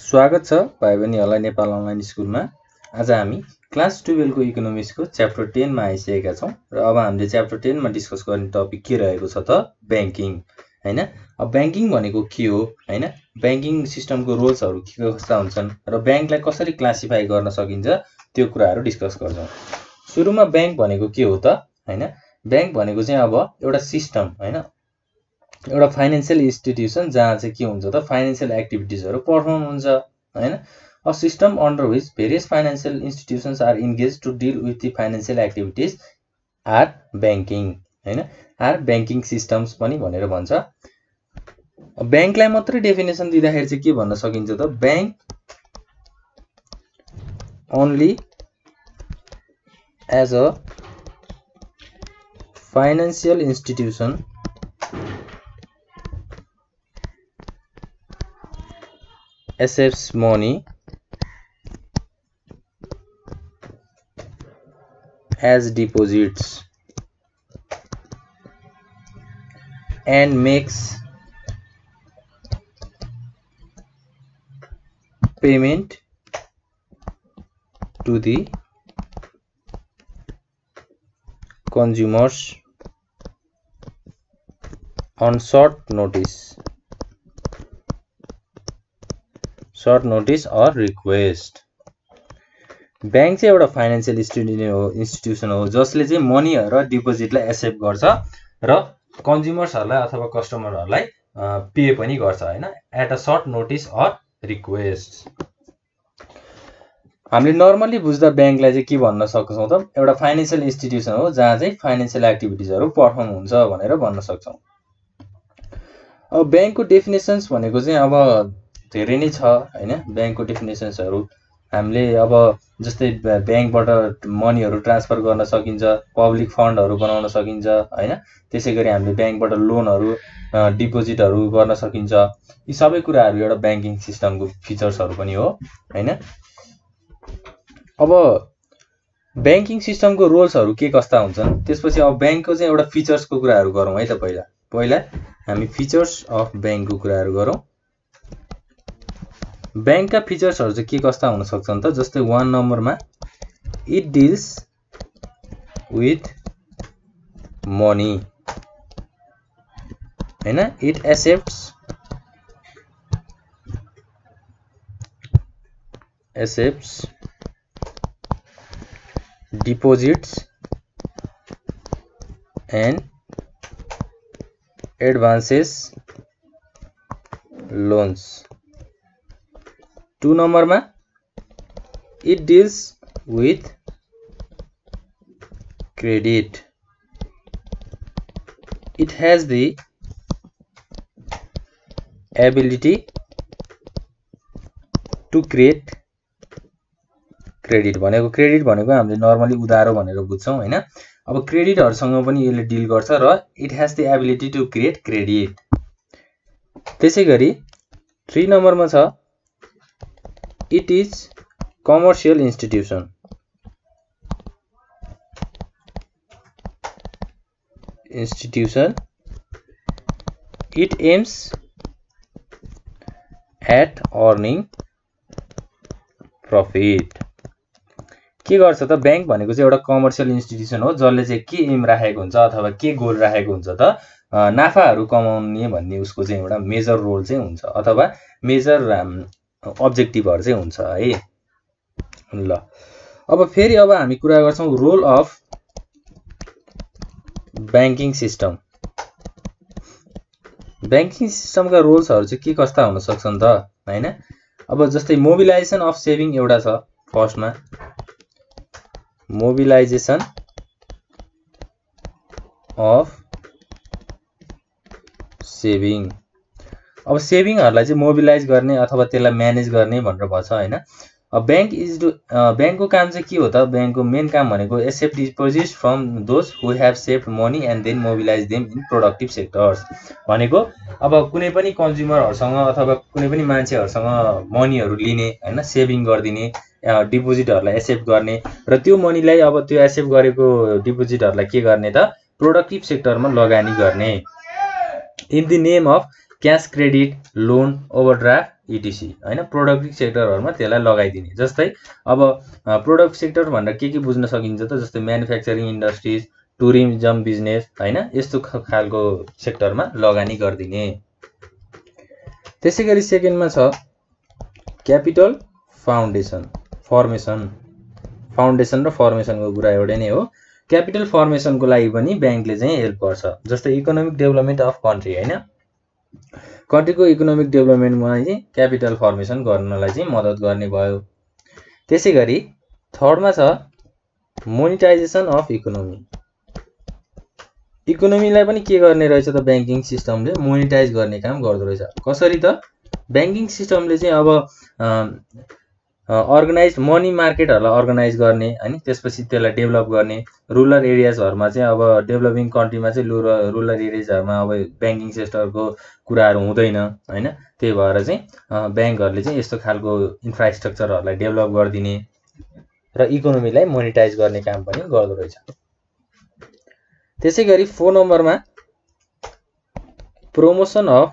स्वागत छ भाइ बहिनीहरुलाई नेपाल अनलाइन स्कुलमा। आज हामी क्लास 12 को इकोनोमिक्स को च्याप्टर 10 मा आइसकेका छौं र अब हामीले च्याप्टर 10 मा डिस्कस गर्ने टपिक के रहेको छ त बैंकिङ, हैन। अब बैंकिङ भनेको के हो, हैन। बैंकिङ सिस्टम को रोल्सहरु के कस्ता हुन्छन् र बैंकलाई कसरी क्लासिफाई गर्न सकिन्छ त्यो कुराहरु डिस्कस गर्छौं। सुरुमा बैंक भनेको के हो त, हैन। बैंक भनेको चाहिँ अब एउटा सिस्टम, हैन, एउटा फाइनेंशियल इन्स्टिट्युसन जहाँ चाहिँ के हुन्छ त फाइनेंशियल एक्टिभिटिजहरु परफर्म हुन्छ, हैन। A system under which various financial institutions are engage to deal with the financial activities are banking, हैन, आर बैंकिङ सिस्टम्स पनि भनेर भन्छ। बैंकलाई मात्रै डेफिनेसन दिँदाखेरि चाहिँ के भन्न सकिन्छ त, bank only as a financial institution accepts money as deposits and makes payment to the consumers on short notice or request। Bank चाहिँ एउटा फाइनेंशियल इन्स्टिट्युसन हो जसले चाहिँ मनी र डिपोजिटलाई एक्सेप्ट गर्छ र कन्ज्युमर्सहरुलाई अथवा कस्टमरहरुलाई पे पनि गर्छ, हैन, at a short notice or request. हामीले नर्मली बुझ्दा बैंकलाई चाहिँ के भन्न सक्छौं त, एउटा फाइनेंशियल इन्स्टिट्युसन हो जहाँ चाहिँ फाइनेंशियल एक्टिभिटीजहरु परफर्म हुन्छ भनेर भन्न सक्छौं। अब बैंकको डेफिनेसन्स भनेको चाहिँ अब धेरै नै छ, हैन। बैंकको डेफिनेसन्सहरु हामीले अब जस्तै बैंकबाट मनीहरु ट्रान्सफर गर्न सकिन्छ, पब्लिक फन्डहरु बनाउन सकिन्छ, हैन। त्यसैगरी हामीले बैंकबाट लोनहरु डिपोजिटहरु गर्न सकिन्छ। यी सबै कुराहरु एउटा बैंकिङ सिस्टमको फिचर्सहरु पनि हो, हैन। अब बैंकिङ सिस्टमको रोल्सहरु के कस्ता हुन्छन् त्यसपछि अब बैंकको चाहिँ एउटा फिचर्सको कुराहरु गरौँ है त। पहिला हामी फिचर्स अफ बैंकको कुराहरु गरौँ। बैंक का फिचर्सहरु चाहिँ के कस्ता हुन सक्छन् त, जस्तै 1 नम्बरमा इट डील्स विथ मनी, हैन। It accepts deposits and advances loans. 2 नम्बरमा it deals with credit. It has the ability to create credit. Credit भनेको हामीले नर्मली उधारो भनेर बुझ्छौं, हैन। अब क्रेडिटहरुसँग पनि यसले डील गर्छ र it has the ability to create credit. त्यसैगरी 3 नम्बरमा छ it is commercial institution. It aims at earning profit. के गर्छ त, बैंक भनेको चाहिँ एउटा कमर्सियल इन्स्टिट्युसन हो जसले चाहिँ के एम राखेको हुन्छ अथवा के गोल राखेको हुन्छ त, नाफाहरू कमाउने भन्ने उसको चाहिँ एउटा मेजर रोल चाहिँ हुन्छ अथवा मेजर अब्जेक्टिभहरु चाहिँ हुन्छ है। ल, अब फेरि अब हामी कुरा गर्छौं role of banking system. Banking सिस्टमका रोल्सहरु चाहिँ के कस्ता हुन सक्छन् त, हैन। अब जस्तै मोबिलाइजेसन अफ सेभिङ एउटा छ, फर्स्टमा मोबिलाइजेसन अफ सेभिङ। अब सेभिङहरुलाई चाहिँ मोबिलाइज गर्ने अथवा त्यसलाई म्यानेज गर्ने भनेर भन्छ, हैन। अब बैंकको काम चाहिँ के हो त, बैंकको मेन काम भनेको accept deposits from those who have saved money and then mobilise them in productive sectors. भनेको अब कुनै पनि कन्ज्युमरहरुसँग अथवा कुनै पनि मान्छेहरुसँग मनीहरु लिने, हैन, सेभिङ गर्दिने, डिपोजिटहरुलाई एक्सेप्ट गर्ने र त्यो मनीलाई अब त्यो एक्सेप्ट गरेको डिपोजिटहरुलाई के गर्ने त, प्रोडक्टिभ सेक्टरमा लगानी गर्ने in the name of cash credit loan overdraft etc. हैन प्रोडक्टिभ सेक्टरहरुमा त्यसलाई लगाइदिने। जस्तै अब प्रोडक्ट सेक्टर भनेर के बुझ्न सकिन्छ त जस्तै म्यानुफ्याक्चरिङ इंडस्ट्रीज, टुरिज्म बिजनेस हैन यस्तो खालको सेक्टरमा लगानी गर्दिने। त्यसैगरी सेकेन्डमा छ क्यापिटल फाउन्डेसन फर्मेसन। फाउन्डेसन र फर्मेसनको कुरा एउटै नै हो। क्यापिटल फर्मेसनको लागि पनि बैंकले चाहिँ हेल्प गर्छ। जस्तै इकोनोमिक डेभलपमेन्ट अफ कन्ट्री हैन कन्ट्रीको इकोनोमिक डेभलपमेन्टमा चाहिँ क्यापिटल फर्मेसन गर्नलाई चाहिँ मद्दत गर्ने भयो। त्यसैगरी थर्डमा छ मोनिटाइजेसन अफ इकोनोमी। इकोनोमीलाई पनि के गर्ने रहेछ त बैंकिङ सिस्टमले मोनिटाइज गर्ने काम गर्दो रहेछ। कसरी त बैंकिङ सिस्टमले चाहिँ अब अर्गनाइज मनी मार्केटहरुलाई अर्गनाइज गर्ने अनि त्यसपछि त्यसलाई डेभलप गर्ने। रुरल एरियाजहरुमा चाहिँ अब डेभलपिङ कन्ट्रीमा चाहिँ रुरल एरियाजहरुमा अब बैंकिङ सेक्टरको कुराहरु हुँदैन हैन त्यही भएर चाहिँ बैंकहरुले चाहिँ यस्तो खालको इन्फ्रास्ट्रक्चरहरुलाई डेभलप गर्दिने र इकोनोमीलाई मोनिटाइज गर्ने काम पनि गर्दो रहेछ। त्यसैगरी 4 नम्बरमा promotion of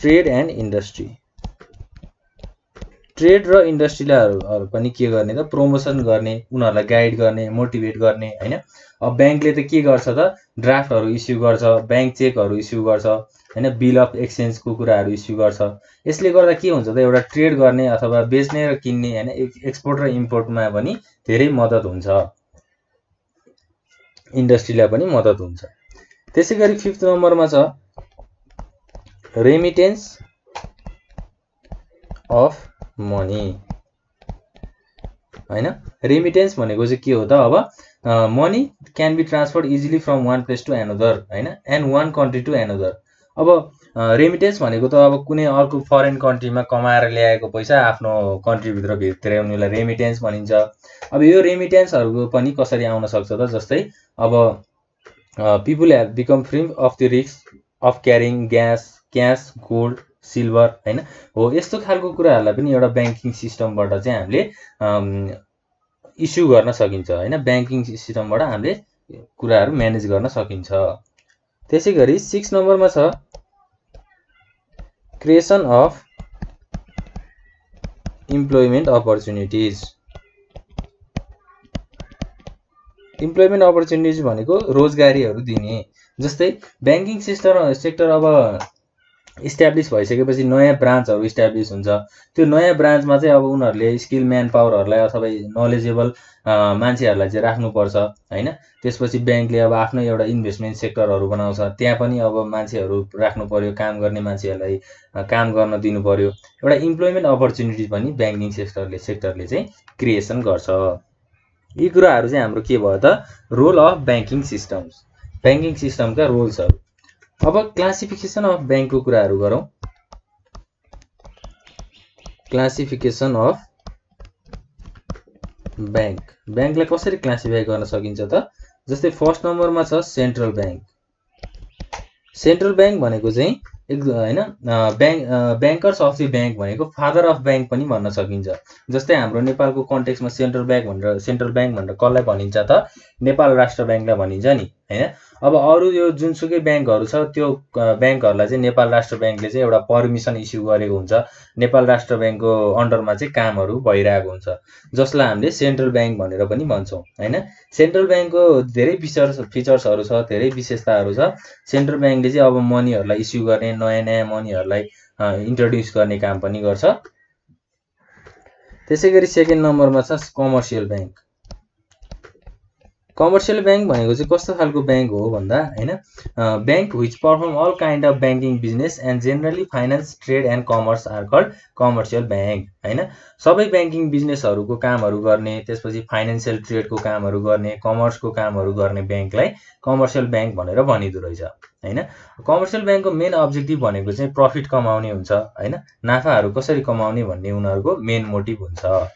trade and industry. Trade र इन्डस्ट्रीलाई पनि के गर्ने त प्रमोसन गर्ने, उनीहरूलाई गाइड गर्ने, मोटिभेट गर्ने हैन। अब बैंकले त के गर्छ त ड्राफ्टहरु इस्यु गर्छ, बैंक चेकहरु इस्यु गर्छ हैन, बिल अफ एक्सचेन्जको कुराहरु इस्यु गर्छ। यसले गर्दा के हुन्छ त एउटा ट्रेड गर्ने अथवा बेच्ने र किन्ने हैन एक्सपोर्ट र इम्पोर्टमा पनि धेरै मद्दत हुन्छ, इन्डस्ट्रीलाई पनि मद्दत हुन्छ। त्यसैगरी 5 नम्बरमा छ रेमिटेन्स अफ मनी हैन। रेमिटेन्स भनेको चाहिँ के हो त अब money can be transferred easily from one place to another हैन and one country to another. अब रेमिटेन्स भनेको त अब कुनै अर्को फरेन कन्ट्रीमा कमाएर ल्याएको पैसा आफ्नो कन्ट्रीभित्र भित्राउनुलाई रेमिटेन्स भनिन्छ। अब यो रेमिटेन्सहरुको पनि कसरी आउन सक्छ त जस्तै अब people have become free of the risk of carrying gas cash gold silver हैन हो यस्तो खालको कुराहरुलाई पनि एउटा बैंकिङ सिस्टमबाट चाहिँ हामीले इस्यु गर्न सकिन्छ हैन। बैंकिङ सिस्टमबाट हामीले कुराहरु म्यानेज गर्न सकिन्छ। त्यसैगरी 6 नम्बरमा छ creation of employment opportunities. Employment opportunities भनेको रोजगारीहरु दिने। जस्तै बैंकिङ सेक्टर अब इस्ट्याब्लिस भइसकेपछि नयाँ ब्रान्चहरु इस्ट्याब्लिस हुन्छ। त्यो नयाँ ब्रान्चमा चाहिँ अब उनीहरुले स्किल म्यान पावरहरुलाई अथवा नलेजेबल मान्छेहरुलाई चाहिँ राख्नुपर्छ हैन। त्यसपछि बैंकले अब आफ्नो एउटा इन्भेस्टमेन्ट सेक्टरहरु बनाउँछ, त्यहाँ पनि अब मान्छेहरु राख्नु पर्यो, काम गर्ने मान्छेहरुलाई काम गर्न दिनु पर्यो। एउटा इम्प्लॉयमेन्ट अपर्चुनिटी पनि बैंकिङ सेक्टरले चाहिँ क्रिएसन गर्छ। यी कुराहरु चाहिँ हाम्रो के भयो त role of banking systems, banking सिस्टमका रोल्सहरु। अब क्लासिफिकेसन अफ बैंक को कुराहरु गरौं। क्लासिफिकेसन अफ बैंक, बैंकलाई कसरी क्लासिफाई गर्न सकिन्छ त जस्तै फर्स्ट नम्बरमा छ सेन्ट्रल बैंक। सेन्ट्रल बैंक भनेको चाहिँ हैन बैंकर्स अफ द बैंक भनेको फादर अफ बैंक पनि भन्न सकिन्छ। जस्तै हाम्रो नेपालको कन्टेक्स्टमा सेन्ट्रल बैंक भनेर कसलाई भनिन्छ त नेपाल राष्ट्र बैंकलाई भनिन्छ नि हैन। अब अरु यो जुनसुकै बैंकहरु छ त्यो बैंकहरुलाई चाहिँ नेपाल राष्ट्र बैंकले चाहिँ एउटा परमिसन इस्यु गरेको हुन्छ, नेपाल राष्ट्र बैंकको अन्डरमा चाहिँ कामहरु भइरहेको हुन्छ, जसलाई हामीले सेन्ट्रल बैंक भनेर पनि भन्छौं हैन। सेन्ट्रल बैंकको धेरै फिचर्सहरु छ, धेरै विशेषताहरु छ। सेन्ट्रल बैंकले चाहिँ अब मनीहरुलाई इस्यु गर्ने, नयाँ नयाँ मनीहरुलाई इन्ट्रोड्युस गर्ने काम पनि गर्छ। त्यसैगरी सेकेन्ड नम्बरमा छ कमर्सियल बैंक। कमर्सियल बैंक भनेको चाहिँ कस्तो खालको बैंक हो भन्दा हैन bank which perform all kind of banking business and generally finance trade and commerce are called commercial bank हैन। सबै बैंकिङ बिजनेसहरुको कामहरु गर्ने, त्यसपछि फाइनान्शियल ट्रेडको कामहरु गर्ने, कमर्सको कामहरु गर्ने बैंकलाई कमर्सियल बैंक भनेर भनिदो रहेछ हैन। कमर्सियल बैंकको मेन अब्जेक्टिभ भनेको चाहिँ प्रफिट कमाउने हुन्छ हैन, नाफाहरु कसरी कमाउने भन्ने उनीहरुको मेन मोटिभ हुन्छ।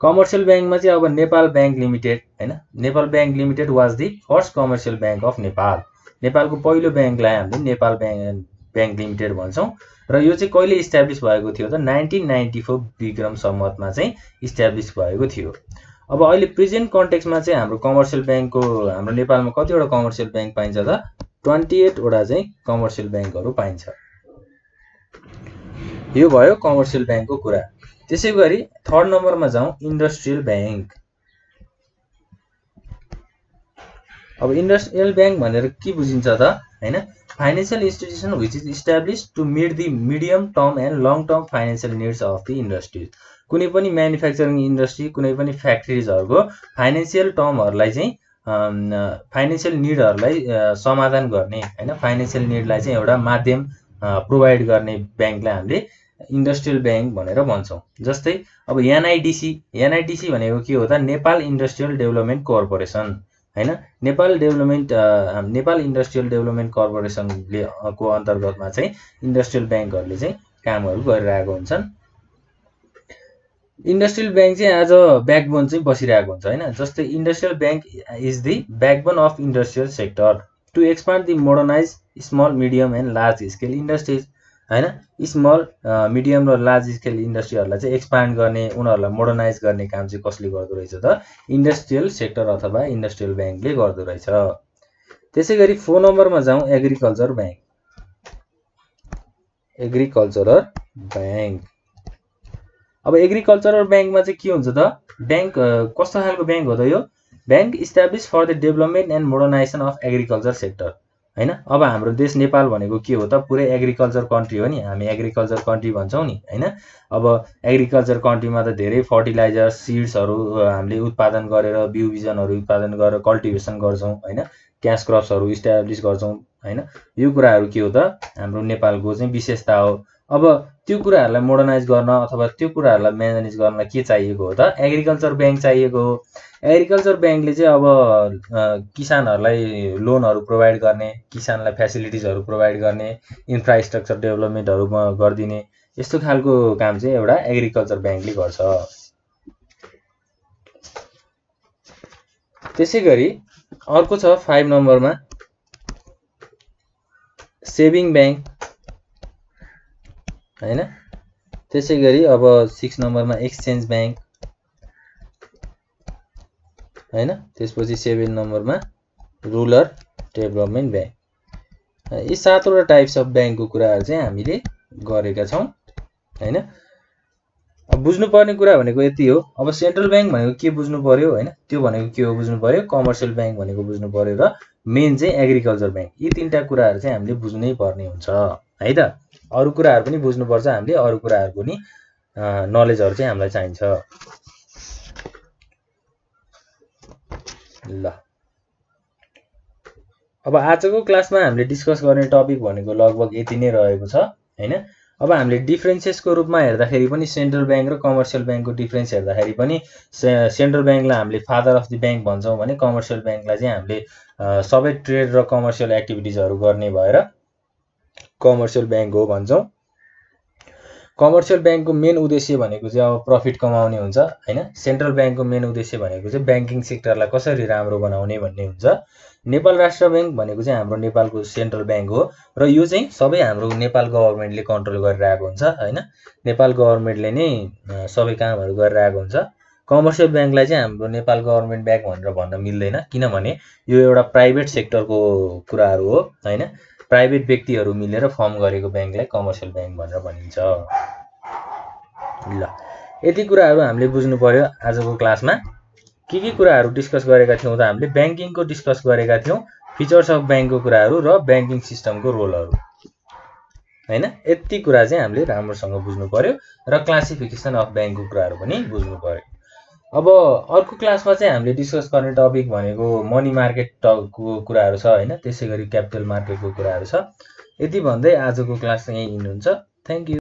कमर्सियल बैंकमा चाहिँ अब नेपाल बैंक लिमिटेड हैन, Nepal bank limited was the first commercial bank of Nepal. नेपालको पहिलो बैंकलाई हामीले नेपाल बैंक लिमिटेड भन्छौं र यो चाहिँ कहिले इस्ट्याब्लिस भएको थियो त 1994 विक्रम सम्वतमा चाहिँ इस्ट्याब्लिस भएको थियो। अब अहिले प्रेजेन्ट कन्टेक्स्टमा चाहिँ हाम्रो कमर्सियल बैंकको हाम्रो नेपालमा कतिवटा कमर्सियल बैंक पाइन्छ त 28 वटा चाहिँ कमर्सियल बैंकहरु पाइन्छ। यो भयो कमर्सियल बैंकको कुरा। त्यसैगरी थर्ड नम्बरमा जाऊ इन्डस्ट्रियल बैंक। अब इन्डस्ट्रियल बैंक भनेर के बुझिन्छ त हैन? Financial institution which is established to meet the medium term and long term financial needs of the industry. कुनै पनि म्यानुफ्याक्चरिङ इन्डस्ट्री, कुनै पनि फ्याक्ट्रीजहरुको फाइनेंशियल टर्महरुलाई चाहिँ फाइनेंशियल नीडहरुलाई समाधान गर्ने हैन, फाइनेंशियल नीडलाई चाहिँ एउटा माध्यम प्रोवाइड गर्ने बैंकलाई हामीले इन्डस्ट्रियल बैंक भनेर भन्छौं। जस्तै अब एनआईडीसी भनेको के हो त? नेपाल इंडस्ट्रियल डेवलपमेंट कर्पोरेशन हैन। नेपाल इंडस्ट्रियल डेवलपमेंट कर्पोरेशनले को अन्तर्गतमा चाहिँ इन्डस्ट्रियल बैंकहरुले चाहिँ कामहरु गरिरहेको हुन्छन्। इन्डस्ट्रियल बैंक चाहिँ आज ब्याकबोन चाहिँ बसिरहेको हुन्छ हैन। जस्तै industrial bank is the backbone of industrial sector to expand the modernize small medium and large scale industries हैन। स्मल मिडियम र लार्ज स्केल इन्डस्ट्रीहरुलाई चाहिँ एक्सपान्ड गर्ने, उनीहरुलाई मोडर्नाइज गर्ने काम चाहिँ कसले गर्दो रहेछ त? इन्डस्ट्रियल सेक्टर अथवा इन्डस्ट्रियल बैंकले गर्दो रहेछ। त्यसैगरी 4 नम्बरमा जाऊ एग्रीकल्चर बैंक। Agricultural bank. अब एग्रीकल्चरल बैंक में के हुन्छ त? बैंक कस्तो खालको बैंक हो त? यो bank establish for the development and मोडर्नाइजेशन of agriculture sector हैन। अब हाम्रो देश नेपाल भनेको के हो त? पूरे एग्रीकल्चर कंट्री हो नि, हामी एग्रीकल्चर कंट्री भन्छौं नि हैन। अब एग्रीकल्चर कंट्री में तो धेरै फर्टिलाइजर सीड्सहरु हामीले उत्पादन गरेर, बिउ बिजनहरु उत्पादन गरेर कल्टिभेसन गर्छौं हैन, क्यास क्रप्सहरु इस्टैब्लिश गर्छौं हैन। यो कुराहरु के हो त? हाम्रो नेपालको चाहिँ विशेषता हो। अब त्यो कुराहरुलाई मोडर्नाइज गर्न अथवा त्यो कुराहरुलाई म्यानेज गर्न के चाहिएको हो त? एग्रीकल्चर बैंक चाहिएको हो। एग्रीकल्चर बैंकले चाहिँ अब किसानहरुलाई लोनहरु प्रोवाइड गर्ने, किसानलाई फ्यासिलिटिजहरु प्रोवाइड गर्ने, इन्फ्रास्ट्रक्चर डेभलपमेन्टहरु गर्दिने, यस्तो खालको काम चाहिँ एउटा एग्रीकल्चर बैंकले गर्छ। त्यसैगरी अर्को छ 5 नम्बरमा सेभिङ बैंक हैन। त्यसैगरी अब 6 नम्बरमा एक्सचेन्ज बैंक हैन। त्यसपछि 7 नम्बरमा रुरल डेभलपमेन्ट बैंक। यी 7 वटा टाइप्स अफ बैंकको कुराहरु चाहिँ हामीले गरेका छौं हैन। अब बुझ्नुपर्ने कुरा भनेको यति हो। अब सेन्ट्रल बैंक भनेको के बुझ्नु पर्यो हैन? त्यो भनेको के हो बुझ्नु पर्यो? कमर्सियल बैंक भनेको बुझ्नु पर्यो र मेन चाहिँ एग्रीकल्चर बैंक। यी तीनटा कुराहरु चाहिँ हामीले बुझ्नै पर्ने हुन्छ है त। अरु कुराहरु पनि बुझ्नु पर्छ हामीले, अरु कुराहरुको नि नलेजहरु चाहिँ हामीलाई चाहिन्छ। ल अब आजको क्लासमा हामीले डिस्कस गर्ने टपिक भनेको लगभग यति नै रहेको छ हैन। अब हामीले डिफरेन्सेसको रूपमा हेर्दाखेरि पनि सेन्ट्रल बैंक र कमर्सियल बैंकको डिफरेन्स हेर्दाखेरि पनि सेन्ट्रल बैंकलाई हामीले फादर अफ द बैंक भन्छौं भने कमर्सियल बैंकलाई चाहिँ हामीले सबै ट्रेड र कमर्सियल एक्टिभिटीजहरु गर्ने भएर कमर्सियल बैंक हो भन्छौं। कमर्सियल बैंक को मेन उद्देश्य भनेको चाहिँ अब प्रफिट कमाउने हुन्छ हैन। सेन्ट्रल बैंक को मेन उद्देश्य भनेको चाहिँ बैंकिङ सेक्टरलाई कसरी राम्रो बनाउने भन्ने हुन्छ। नेपाल राष्ट्र बैंक भनेको चाहिँ हाम्रो नेपालको सेन्ट्रल बैंक हो र यो चाहिँ सबै हाम्रो नेपाल गभर्नमेन्टले कन्ट्रोल गरिरहेको हुन्छ हैन। नेपाल गभर्नमेन्टले नै सबै कामहरु गरिरहेको हुन्छ। कमर्सियल बैंकलाई चाहिँ हाम्रो नेपाल गभर्नमेन्ट बैंक भनेर भन्न मिल्दैन, किनभने यो एउटा प्राइभेट सेक्टरको कुराहरु हो हैन। प्राइवेट व्यक्तिहरु मिलेर फर्म गरेको बैंकलाई कमर्सियल बैंक भनेर भनिन्छ। ल यति कुराहरु हामीले बुझ्नु पर्यो। आजको क्लासमा के कुराहरु डिस्कस गरेका थियौ त? हामीले बैंकिङको डिस्कस गरेका थियौ, फिचर्स अफ बैंकको कुराहरु र बैंकिङ सिस्टमको रोलहरु हैन। यति कुरा चाहिँ हामीले राम्रोसँग बुझ्नु पर्यो र क्लासिफिकेसन अफ बैंकको कुराहरु पनि बुझ्नु पर्यो। अब अर्को क्लासमा चाहिँ हामीले डिस्कस गर्ने टपिक भनेको मनी मार्केटको कुराहरु छ हैन। त्यसैगरी क्यापिटल मार्केटको कुराहरु छ। यति भन्दै आजको क्लास चाहिँ यही हुन्छ। Thank you.